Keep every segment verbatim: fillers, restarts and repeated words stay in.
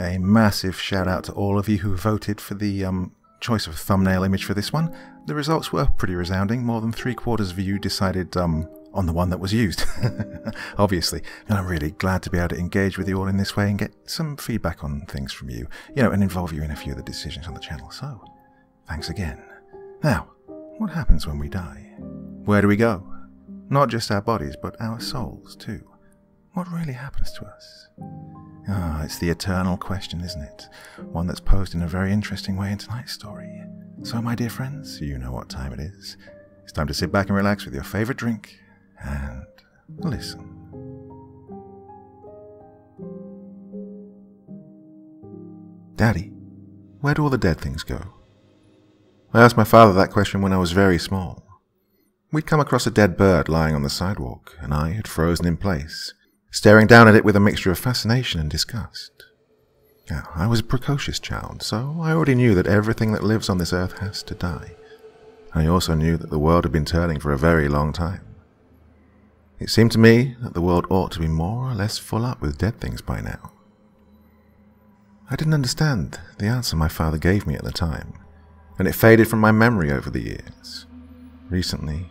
A massive shout out to all of you who voted for the um, choice of thumbnail image for this one. The results were pretty resounding. More than three quarters of you decided um, on the one that was used, obviously. And I'm really glad to be able to engage with you all in this way and get some feedback on things from you, you know, and involve you in a few of the decisions on the channel. So, thanks again. Now, what happens when we die? Where do we go? Not just our bodies, but our souls too. What really happens to us? Ah, it's the eternal question, isn't it? One that's posed in a very interesting way in tonight's story. So, my dear friends, you know what time it is. It's time to sit back and relax with your favorite drink and listen. Daddy, where do all the dead things go? I asked my father that question when I was very small. We'd come across a dead bird lying on the sidewalk, and I had frozen in place, staring down at it with a mixture of fascination and disgust. Now, I was a precocious child, so I already knew that everything that lives on this earth has to die. I also knew that the world had been turning for a very long time. It seemed to me that the world ought to be more or less full up with dead things by now. I didn't understand the answer my father gave me at the time, and it faded from my memory over the years. Recently,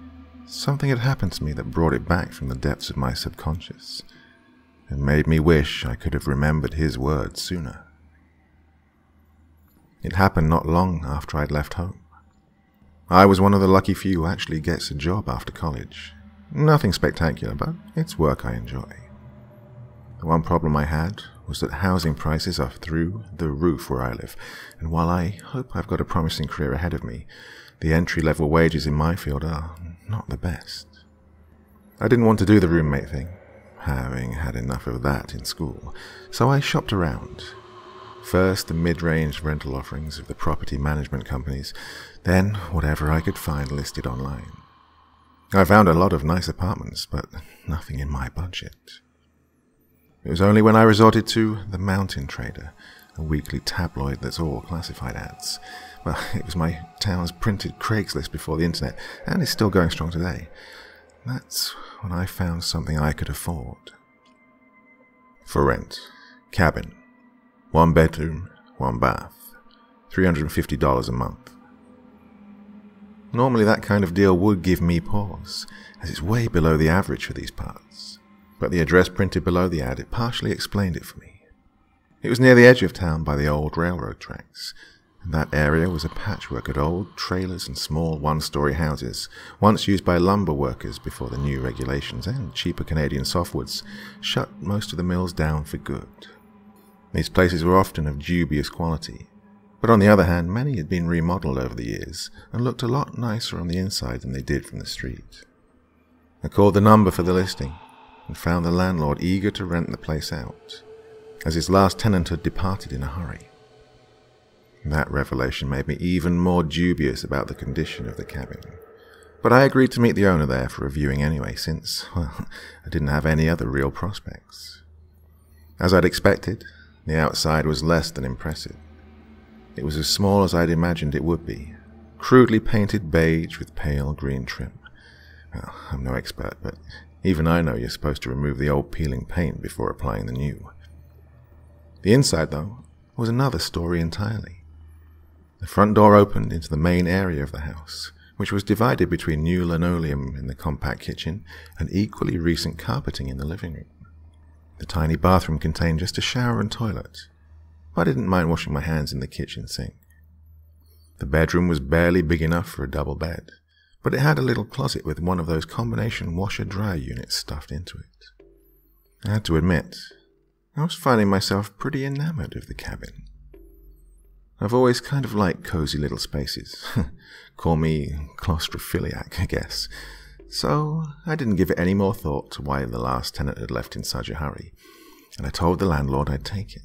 something had happened to me that brought it back from the depths of my subconscious, and made me wish I could have remembered his words sooner. It happened not long after I'd left home. I was one of the lucky few who actually gets a job after college. Nothing spectacular, but it's work I enjoy. The one problem I had was that housing prices are through the roof where I live, and while I hope I've got a promising career ahead of me, the entry-level wages in my field are not the best. I didn't want to do the roommate thing, having had enough of that in school, so I shopped around. First the mid-range rental offerings of the property management companies, then whatever I could find listed online. I found a lot of nice apartments, but nothing in my budget. It was only when I resorted to the Mountain Trader, a weekly tabloid that's all classified ads. Well, it was my town's printed Craigslist before the internet, and it's still going strong today. That's when I found something I could afford. For rent. Cabin. One bedroom, one bath. three hundred fifty dollars a month. Normally that kind of deal would give me pause, as it's way below the average for these parts. But the address printed below the ad, it partially explained it for me. It was near the edge of town by the old railroad tracks, and that area was a patchwork of old trailers and small one-story houses, once used by lumber workers before the new regulations and cheaper Canadian softwoods shut most of the mills down for good. These places were often of dubious quality, but on the other hand, many had been remodeled over the years and looked a lot nicer on the inside than they did from the street. I called the number for the listing and found the landlord eager to rent the place out, as his last tenant had departed in a hurry. That revelation made me even more dubious about the condition of the cabin, but I agreed to meet the owner there for a viewing anyway, since, well, I didn't have any other real prospects. As I'd expected, the outside was less than impressive. It was as small as I'd imagined it would be, crudely painted beige with pale green trim. Well, I'm no expert, but even I know you're supposed to remove the old peeling paint before applying the new. The inside, though, was another story entirely. The front door opened into the main area of the house, which was divided between new linoleum in the compact kitchen and equally recent carpeting in the living room. The tiny bathroom contained just a shower and toilet. I didn't mind washing my hands in the kitchen sink. The bedroom was barely big enough for a double bed, but it had a little closet with one of those combination washer-dryer units stuffed into it. I had to admit, I was finding myself pretty enamored of the cabin. I've always kind of liked cozy little spaces. Call me claustrophiliac, I guess. So I didn't give it any more thought to why the last tenant had left in such a hurry, and I told the landlord I'd take it.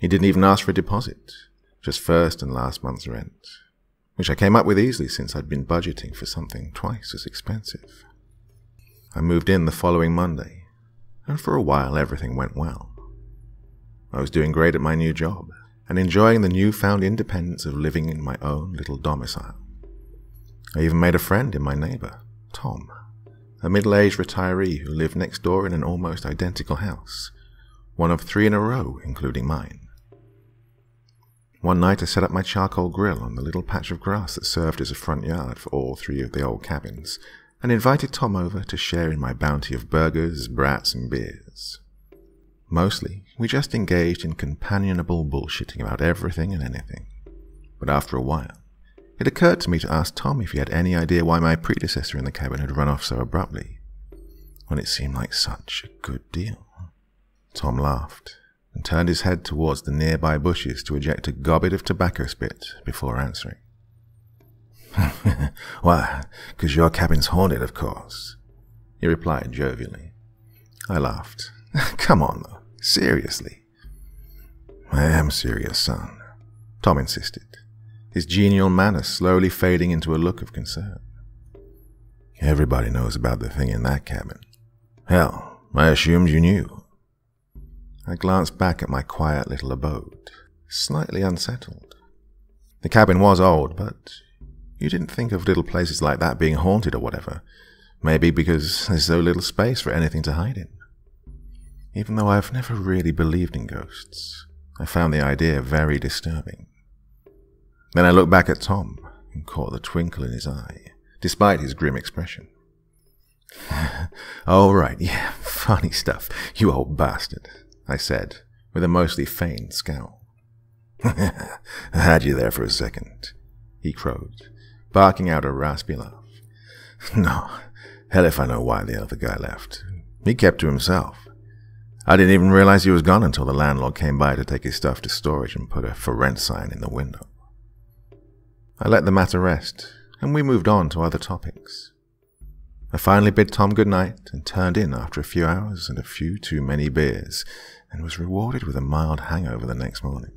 He didn't even ask for a deposit, just first and last month's rent, which I came up with easily since I'd been budgeting for something twice as expensive. I moved in the following Monday, and for a while everything went well. I was doing great at my new job, and enjoying the newfound independence of living in my own little domicile. I even made a friend in my neighbor, Tom, a middle-aged retiree who lived next door in an almost identical house, one of three in a row, including mine. One night I set up my charcoal grill on the little patch of grass that served as a front yard for all three of the old cabins, and invited Tom over to share in my bounty of burgers, brats, and beers. Mostly, we just engaged in companionable bullshitting about everything and anything. But after a while, it occurred to me to ask Tom if he had any idea why my predecessor in the cabin had run off so abruptly, when it seemed like such a good deal. Tom laughed, and turned his head towards the nearby bushes to eject a gobbet of tobacco spit before answering. "Why, 'cause your cabin's haunted, of course," he replied jovially. I laughed. "Come on, though. Seriously." "I am serious, son," Tom insisted, his genial manner slowly fading into a look of concern. "Everybody knows about the thing in that cabin. Hell, I assumed you knew." I glanced back at my quiet little abode, slightly unsettled. The cabin was old, but you didn't think of little places like that being haunted or whatever, maybe because there's so little space for anything to hide in. Even though I've never really believed in ghosts, I found the idea very disturbing. Then I looked back at Tom and caught the twinkle in his eye, despite his grim expression. "All right, yeah, funny stuff, you old bastard," I said, with a mostly feigned scowl. "I had you there for a second," he crowed, barking out a raspy laugh. "No, hell if I know why the other guy left. He kept to himself. I didn't even realize he was gone until the landlord came by to take his stuff to storage and put a for rent sign in the window." I let the matter rest, and we moved on to other topics. I finally bid Tom good night and turned in after a few hours and a few too many beers, and was rewarded with a mild hangover the next morning.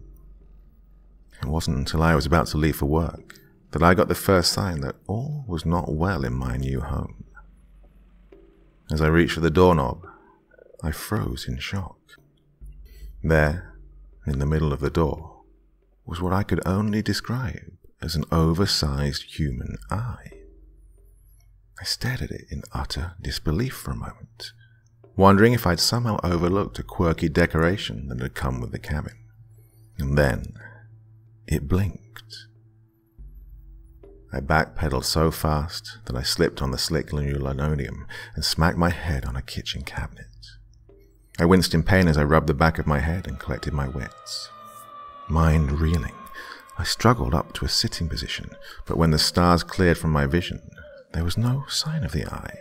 It wasn't until I was about to leave for work that I got the first sign that all was not well in my new home. As I reached for the doorknob, I froze in shock. There, in the middle of the door, was what I could only describe as an oversized human eye. I stared at it in utter disbelief for a moment, wondering if I'd somehow overlooked a quirky decoration that had come with the cabin. And then it blinked. I backpedaled so fast that I slipped on the slick new linoleum and smacked my head on a kitchen cabinet. I winced in pain as I rubbed the back of my head and collected my wits. Mind reeling, I struggled up to a sitting position, but when the stars cleared from my vision, there was no sign of the eye,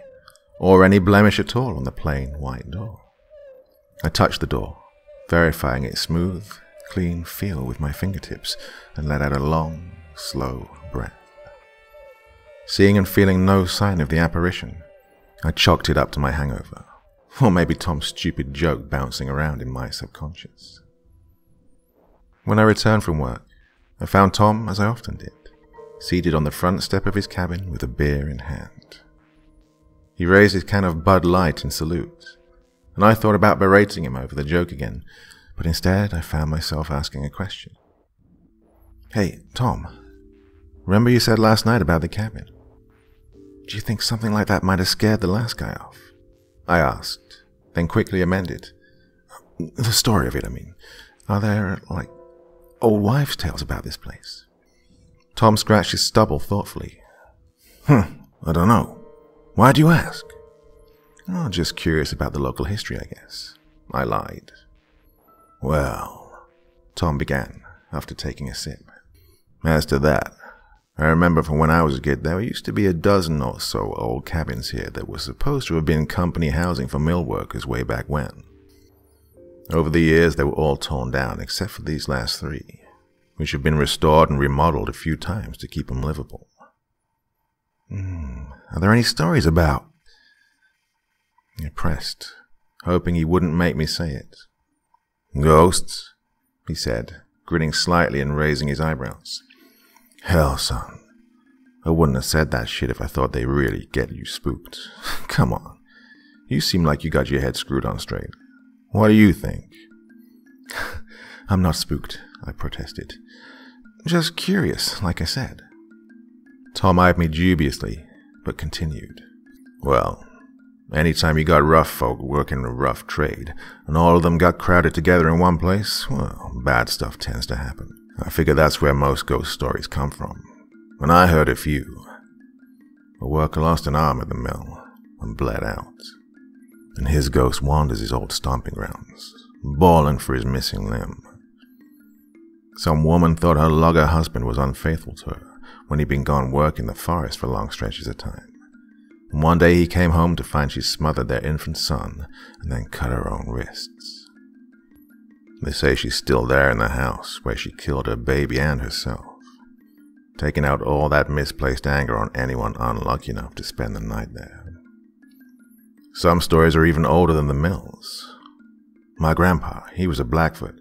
or any blemish at all on the plain white door. I touched the door, verifying its smooth, clean feel with my fingertips, and let out a long, slow breath. Seeing and feeling no sign of the apparition, I chalked it up to my hangover, or maybe Tom's stupid joke bouncing around in my subconscious. When I returned from work, I found Tom, as I often did, seated on the front step of his cabin with a beer in hand. He raised his can of Bud Light in salute, and I thought about berating him over the joke again, but instead I found myself asking a question. "Hey, Tom, remember you said last night about the cabin? Do you think something like that might have scared the last guy off?" I asked, then quickly amended. "The story of it, I mean. Are there, like, old wives' tales about this place?" Tom scratched his stubble thoughtfully. "Hmm, I don't know. Why do you ask?" "Oh, just curious about the local history, I guess," I lied. "Well," Tom began, after taking a sip. "As to that, I remember from when I was a kid there used to be a dozen or so old cabins here that were supposed to have been company housing for mill workers way back when. Over the years they were all torn down except for these last three, which have been restored and remodeled a few times to keep them livable." Mm, "Are there any stories about?" I pressed, hoping he wouldn't make me say it. "Ghosts?" he said, grinning slightly and raising his eyebrows. "Hell, son, I wouldn't have said that shit if I thought they really get you spooked. Come on, you seem like you got your head screwed on straight. What do you think?" "I'm not spooked," I protested. "Just curious, like I said." Tom eyed me dubiously, but continued. "Well, Anytime you got rough folk working a rough trade, and all of them got crowded together in one place, well, bad stuff tends to happen. I figure that's where most ghost stories come from. When I heard a few, a worker lost an arm at the mill and bled out, and his ghost wanders his old stomping grounds, bawling for his missing limb. Some woman thought her logger husband was unfaithful to her when he'd been gone working the forest for long stretches of time. And one day he came home to find she smothered their infant son and then cut her own wrists. They say she's still there in the house where she killed her baby and herself, taking out all that misplaced anger on anyone unlucky enough to spend the night there. Some stories are even older than the mills. My grandpa, he was a Blackfoot,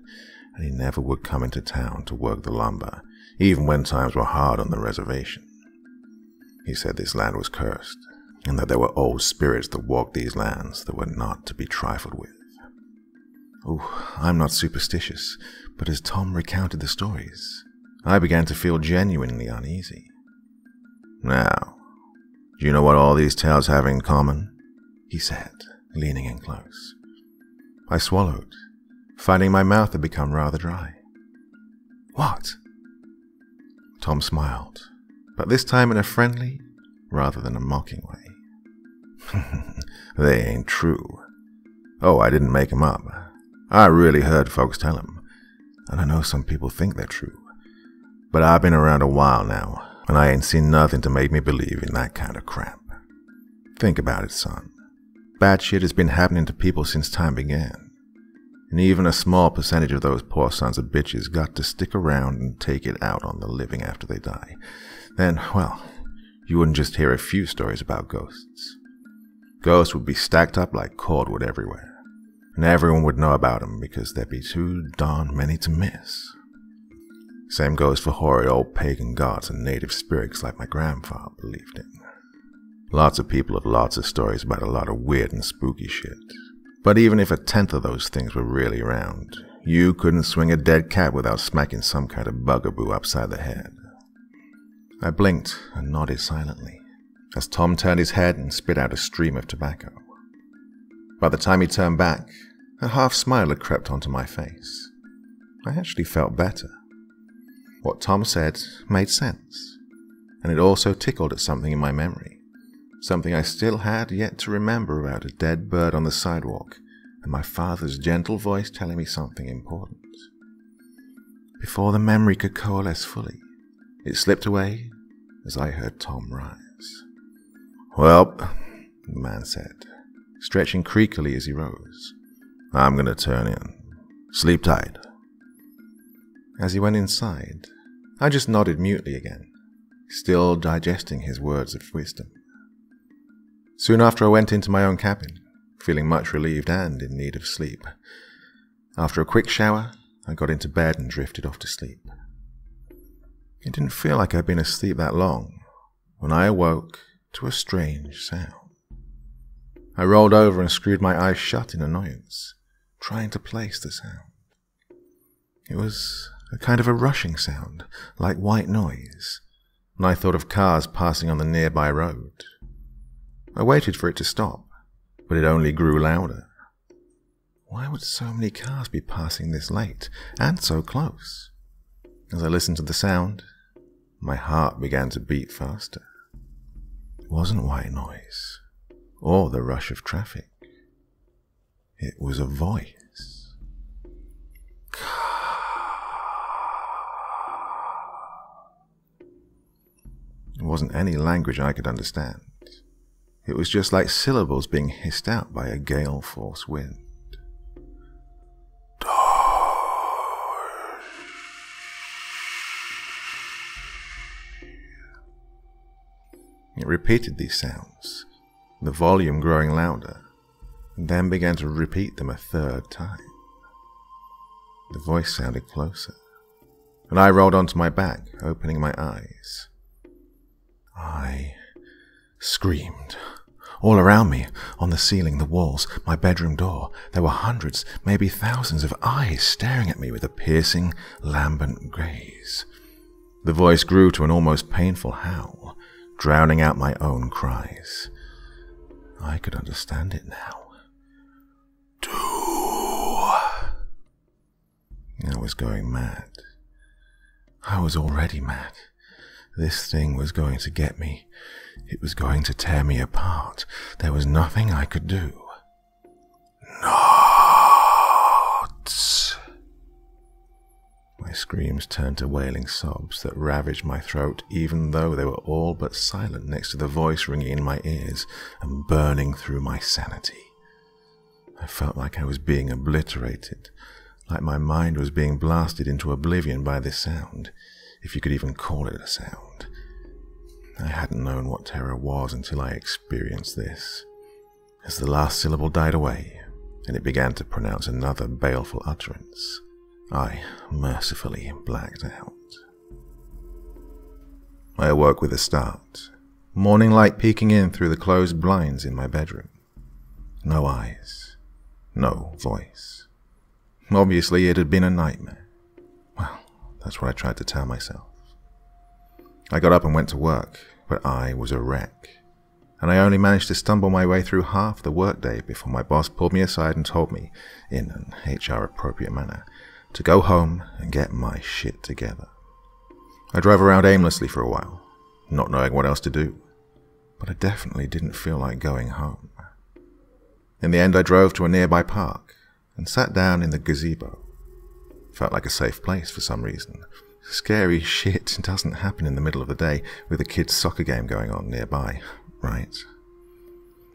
and he never would come into town to work the lumber, even when times were hard on the reservation. He said this land was cursed, and that there were old spirits that walked these lands that were not to be trifled with. Oh, I'm not superstitious, but as Tom recounted the stories, I began to feel genuinely uneasy. Now, do you know what all these tales have in common? He said, leaning in close. I swallowed, finding my mouth had become rather dry. What? Tom smiled, but this time in a friendly, rather than a mocking way. They ain't true. Oh, I didn't make 'em up. I really heard folks tell 'em, and I know some people think they're true. But I've been around a while now, and I ain't seen nothing to make me believe in that kind of crap. Think about it, son. Bad shit has been happening to people since time began, and even a small percentage of those poor sons of bitches got to stick around and take it out on the living after they die. Then, well, you wouldn't just hear a few stories about ghosts. Ghosts would be stacked up like cordwood everywhere, and everyone would know about them because there'd be too darn many to miss. Same goes for horrid old pagan gods and native spirits like my grandfather believed in. Lots of people have lots of stories about a lot of weird and spooky shit, but even if a tenth of those things were really around, you couldn't swing a dead cat without smacking some kind of bugaboo upside the head. I blinked and nodded silently, as Tom turned his head and spit out a stream of tobacco. By the time he turned back, a half-smile had crept onto my face. I actually felt better. What Tom said made sense, and it also tickled at something in my memory, something I still had yet to remember about a dead bird on the sidewalk and my father's gentle voice telling me something important. Before the memory could coalesce fully, it slipped away as I heard Tom rise. Well, the man said, stretching creakily as he rose, I'm gonna turn in. Sleep tight. As he went inside, I just nodded mutely again, still digesting his words of wisdom. Soon after I went into my own cabin, feeling much relieved and in need of sleep. After a quick shower, I got into bed and drifted off to sleep. It didn't feel like I'd been asleep that long when I awoke to a strange sound. I rolled over and screwed my eyes shut in annoyance, trying to place the sound. It was a kind of a rushing sound, like white noise, and I thought of cars passing on the nearby road. I waited for it to stop, but it only grew louder. Why would so many cars be passing this late and so close? As I listened to the sound, my heart began to beat faster. It wasn't white noise, or the rush of traffic. It was a voice. It wasn't any language I could understand. It was just like syllables being hissed out by a gale force wind. It repeated these sounds, the volume growing louder, and then began to repeat them a third time. The voice sounded closer, and I rolled onto my back, opening my eyes. I screamed. All around me, on the ceiling, the walls, my bedroom door, there were hundreds, maybe thousands of eyes staring at me with a piercing, lambent gaze. The voice grew to an almost painful howl, drowning out my own cries. I could understand it now. Two. I was going mad. I was already mad. This thing was going to get me. It was going to tear me apart. There was nothing I could do. Not! My screams turned to wailing sobs that ravaged my throat, even though they were all but silent next to the voice ringing in my ears and burning through my sanity. I felt like I was being obliterated, like my mind was being blasted into oblivion by this sound, if you could even call it a sound. I hadn't known what terror was until I experienced this. As the last syllable died away, and it began to pronounce another baleful utterance, I mercifully blacked out. I awoke with a start, morning light peeking in through the closed blinds in my bedroom. No eyes, no voice. Obviously, it had been a nightmare. Well, that's what I tried to tell myself. I got up and went to work, but I was a wreck, and I only managed to stumble my way through half the workday before my boss pulled me aside and told me, in an H R-appropriate manner, to go home and get my shit together. I drove around aimlessly for a while, not knowing what else to do, but I definitely didn't feel like going home. In the end, I drove to a nearby park and sat down in the gazebo. Felt like a safe place for some reason. Scary shit doesn't happen in the middle of the day with a kid's soccer game going on nearby, right?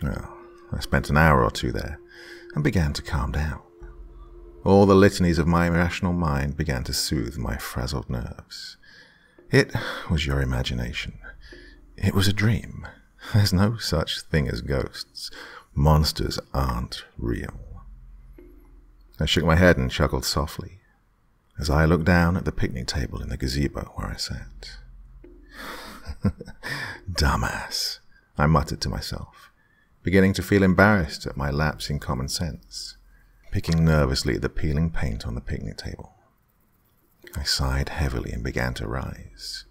Well, I spent an hour or two there and began to calm down. All the litanies of my irrational mind began to soothe my frazzled nerves. It was your imagination. It was a dream. There's no such thing as ghosts. Monsters aren't real. I shook my head and chuckled softly as I looked down at the picnic table in the gazebo where I sat. Dumbass, I muttered to myself, beginning to feel embarrassed at my lapse in common sense, picking nervously at the peeling paint on the picnic table. I sighed heavily and began to rise,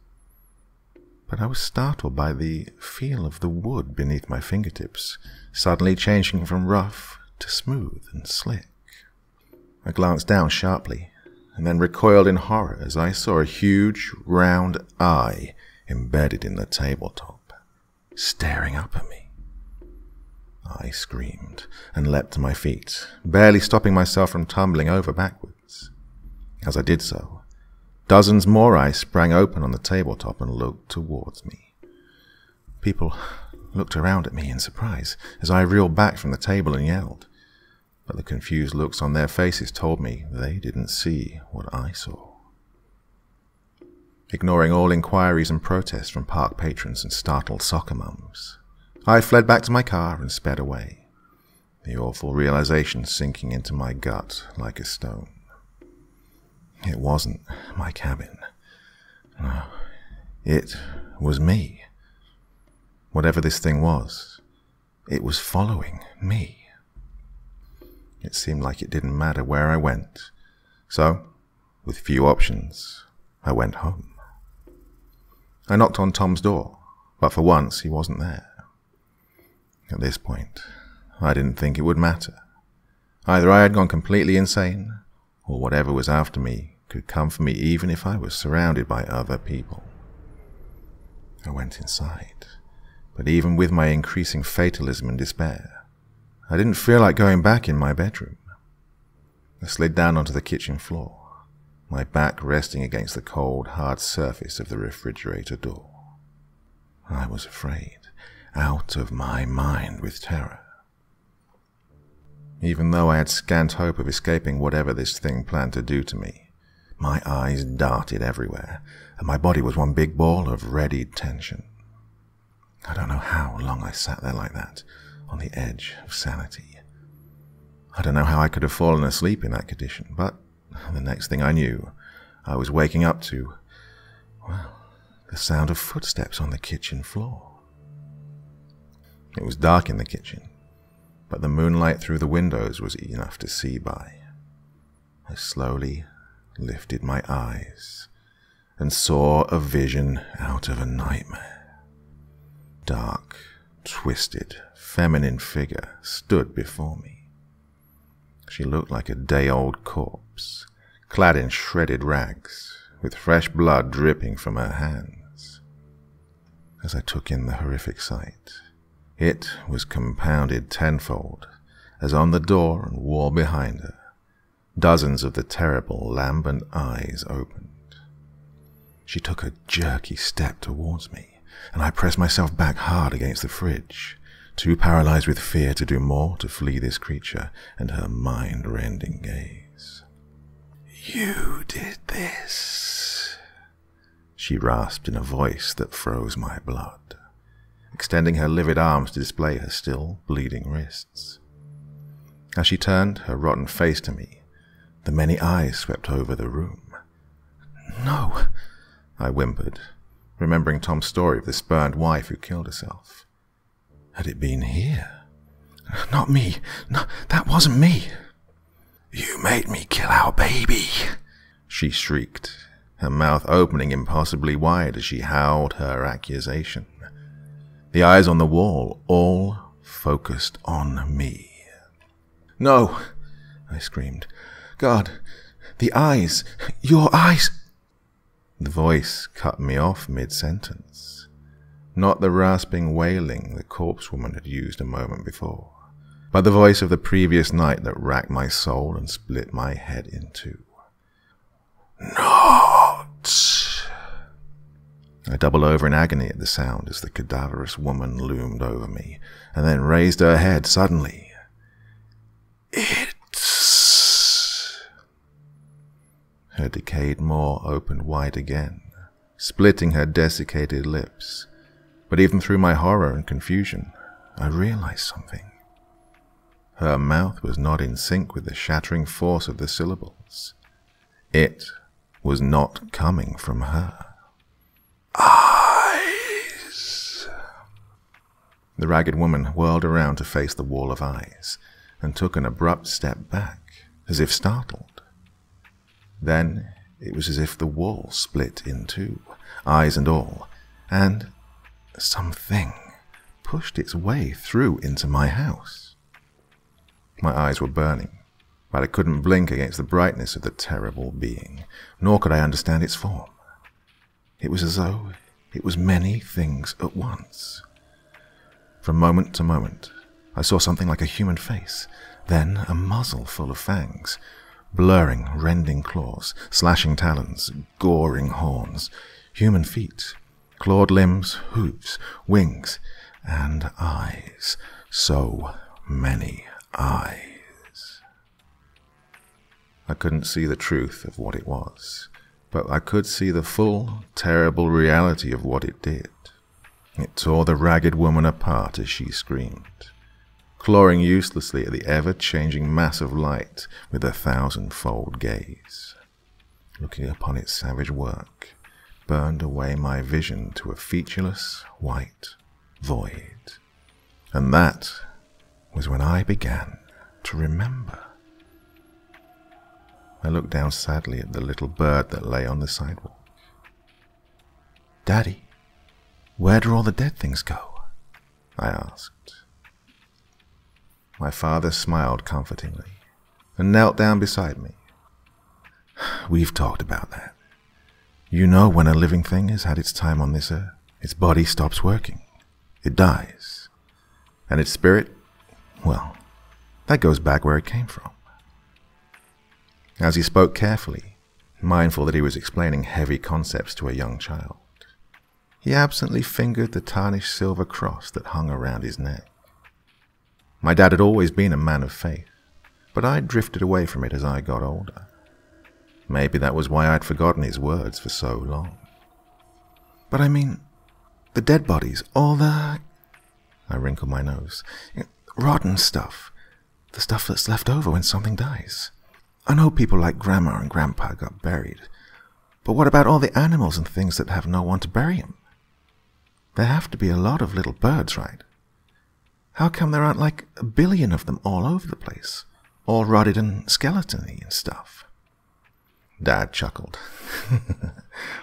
but I was startled by the feel of the wood beneath my fingertips, suddenly changing from rough to smooth and slick. I glanced down sharply, and then recoiled in horror as I saw a huge, round eye embedded in the tabletop, staring up at me. I screamed and leapt to my feet, barely stopping myself from tumbling over backwards. As I did so, dozens more eyes sprang open on the tabletop and looked towards me. People looked around at me in surprise as I reeled back from the table and yelled, but the confused looks on their faces told me they didn't see what I saw. Ignoring all inquiries and protests from park patrons and startled soccer mums, I fled back to my car and sped away, the awful realization sinking into my gut like a stone. It wasn't my cabin. No, it was me. Whatever this thing was, it was following me. It seemed like it didn't matter where I went, so, with few options, I went home. I knocked on Tom's door, but for once he wasn't there. At this point, I didn't think it would matter. Either I had gone completely insane, or whatever was after me could come for me even if I was surrounded by other people. I went inside, but even with my increasing fatalism and despair, I didn't feel like going back in my bedroom. I slid down onto the kitchen floor, my back resting against the cold, hard surface of the refrigerator door. I was afraid, out of my mind with terror. Even though I had scant hope of escaping whatever this thing planned to do to me, my eyes darted everywhere, and my body was one big ball of readied tension. I don't know how long I sat there like that, on the edge of sanity. I don't know how I could have fallen asleep in that condition, but the next thing I knew, I was waking up to, well, the sound of footsteps on the kitchen floor. It was dark in the kitchen, but the moonlight through the windows was enough to see by. I slowly lifted my eyes and saw a vision out of a nightmare. Dark, twisted, feminine figure stood before me. She looked like a day-old corpse, clad in shredded rags, with fresh blood dripping from her hands. As I took in the horrific sight, it was compounded tenfold, as on the door and wall behind her, dozens of the terrible lambent eyes opened. She took a jerky step towards me, and I pressed myself back hard against the fridge, too paralyzed with fear to do more to flee this creature and her mind-rending gaze. "You did this," she rasped in a voice that froze my blood, extending her livid arms to display her still bleeding wrists. As she turned her rotten face to me, the many eyes swept over the room. "No," I whimpered, remembering Tom's story of the spurned wife who killed herself. Had it been here? "Not me. No, that wasn't me." "You made me kill our baby," she shrieked, her mouth opening impossibly wide as she howled her accusation. The eyes on the wall all focused on me. "No," I screamed. "God, the eyes, your eyes!" The voice cut me off mid-sentence. Not the rasping wailing the corpse woman had used a moment before, but the voice of the previous night that racked my soul and split my head in two. "Not!" I doubled over in agony at the sound as the cadaverous woman loomed over me, and then raised her head suddenly. "It's..." Her decayed maw opened wide again, splitting her desiccated lips. But even through my horror and confusion, I realized something. Her mouth was not in sync with the shattering force of the syllables. It was not coming from her. "Eyes!" The ragged woman whirled around to face the wall of eyes, and took an abrupt step back, as if startled. Then it was as if the wall split in two, eyes and all, and something pushed its way through into my house. My eyes were burning, but I couldn't blink against the brightness of the terrible being, nor could I understand its form. It was as though it was many things at once. From moment to moment, I saw something like a human face, then a muzzle full of fangs, blurring, rending claws, slashing talons, goring horns, human feet, clawed limbs, hooves, wings, and eyes. So many eyes. I couldn't see the truth of what it was, but I could see the full, terrible reality of what it did. It tore the ragged woman apart as she screamed, clawing uselessly at the ever-changing mass of light with a thousand-fold gaze. Looking upon its savage work burned away my vision to a featureless white void. And that was when I began to remember. I looked down sadly at the little bird that lay on the sidewalk. "Daddy, where do all the dead things go?" I asked. My father smiled comfortingly and knelt down beside me. "We've talked about that. You know when a living thing has had its time on this earth, its body stops working. It dies. And its spirit, well, that goes back where it came from." As he spoke carefully, mindful that he was explaining heavy concepts to a young child, he absently fingered the tarnished silver cross that hung around his neck. My dad had always been a man of faith, but I drifted away from it as I got older. Maybe that was why I'd forgotten his words for so long. "But I mean, the dead bodies, all the..." I wrinkled my nose. "Rotten stuff. The stuff that's left over when something dies. I know people like Grandma and Grandpa got buried, but what about all the animals and things that have no one to bury them? There have to be a lot of little birds, right? How come there aren't like a billion of them all over the place, all rotted and skeleton-y and stuff?" Dad chuckled.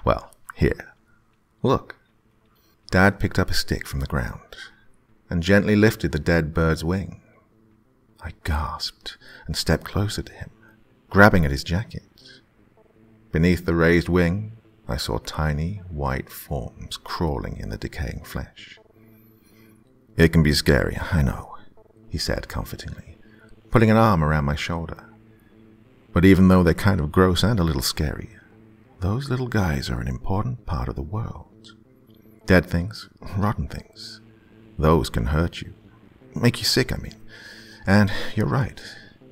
"Well, here. Look." Dad picked up a stick from the ground. and gently lifted the dead bird's wing. I gasped and stepped closer to him, grabbing at his jacket. Beneath the raised wing, I saw tiny, white forms crawling in the decaying flesh. "It can be scary, I know," he said comfortingly, putting an arm around my shoulder. "But even though they're kind of gross and a little scary, those little guys are an important part of the world. Dead things, rotten things, those can hurt you, make you sick, I mean. And you're right,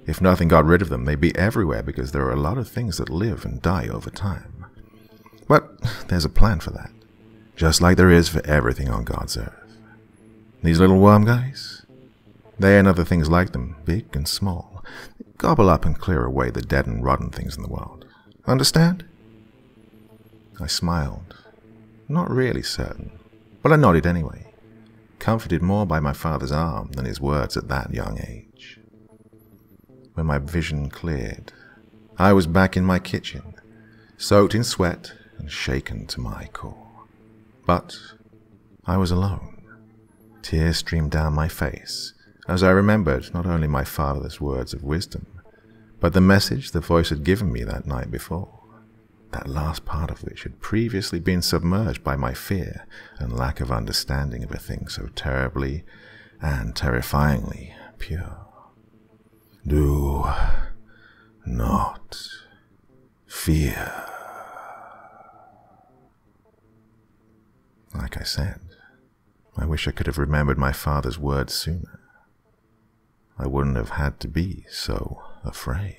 if nothing got rid of them, they'd be everywhere because there are a lot of things that live and die over time. But there's a plan for that, just like there is for everything on God's earth. These little worm guys, they and other things like them, big and small, gobble up and clear away the dead and rotten things in the world. Understand?" I smiled, not really certain, but I nodded anyway, comforted more by my father's arm than his words at that young age. When my vision cleared, I was back in my kitchen, soaked in sweat and shaken to my core. But I was alone. Tears streamed down my face as I remembered not only my father's words of wisdom, but the message the voice had given me that night before, that last part of which had previously been submerged by my fear and lack of understanding of a thing so terribly and terrifyingly pure. "Do not fear." Like I said, I wish I could have remembered my father's words sooner. I wouldn't have had to be so afraid.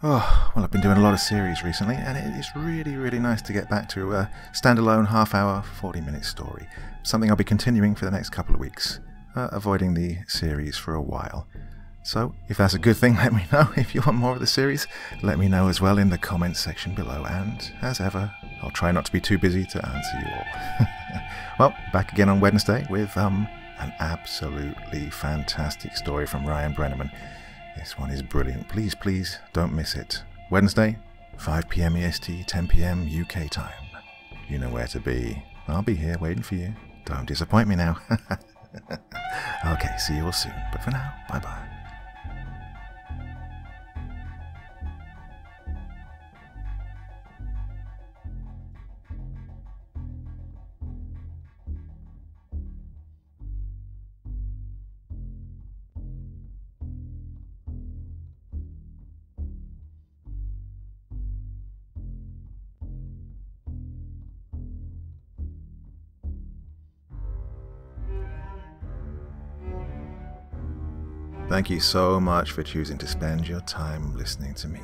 Oh, well, I've been doing a lot of series recently, and it is really, really nice to get back to a standalone half-hour, forty-minute story. Something I'll be continuing for the next couple of weeks, uh, avoiding the series for a while. So, if that's a good thing, let me know. If you want more of the series, let me know as well in the comments section below. And, as ever, I'll try not to be too busy to answer you all. Well, back again on Wednesday with um an absolutely fantastic story from Ryan Brenneman. This one is brilliant. Please, please, don't miss it. Wednesday, five p m E S T, ten p m U K time. You know where to be. I'll be here waiting for you. Don't disappoint me now. Okay, see you all soon. But for now, bye-bye. Thank you so much for choosing to spend your time listening to me.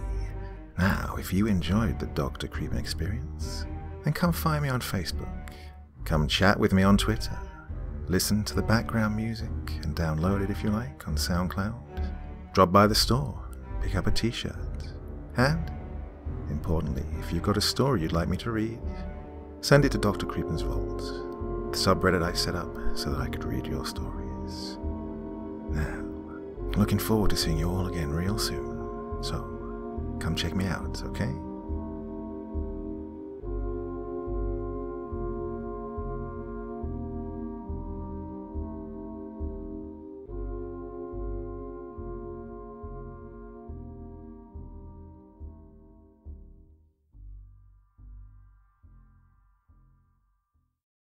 Now, if you enjoyed the Doctor Creepen experience, then come find me on Facebook. Come chat with me on Twitter. Listen to the background music and download it if you like on SoundCloud. Drop by the store, pick up a t-shirt. And, importantly, if you've got a story you'd like me to read, send it to Doctor Creepen's Vault, the subreddit I set up so that I could read your stories. Now, looking forward to seeing you all again real soon, so come check me out, okay?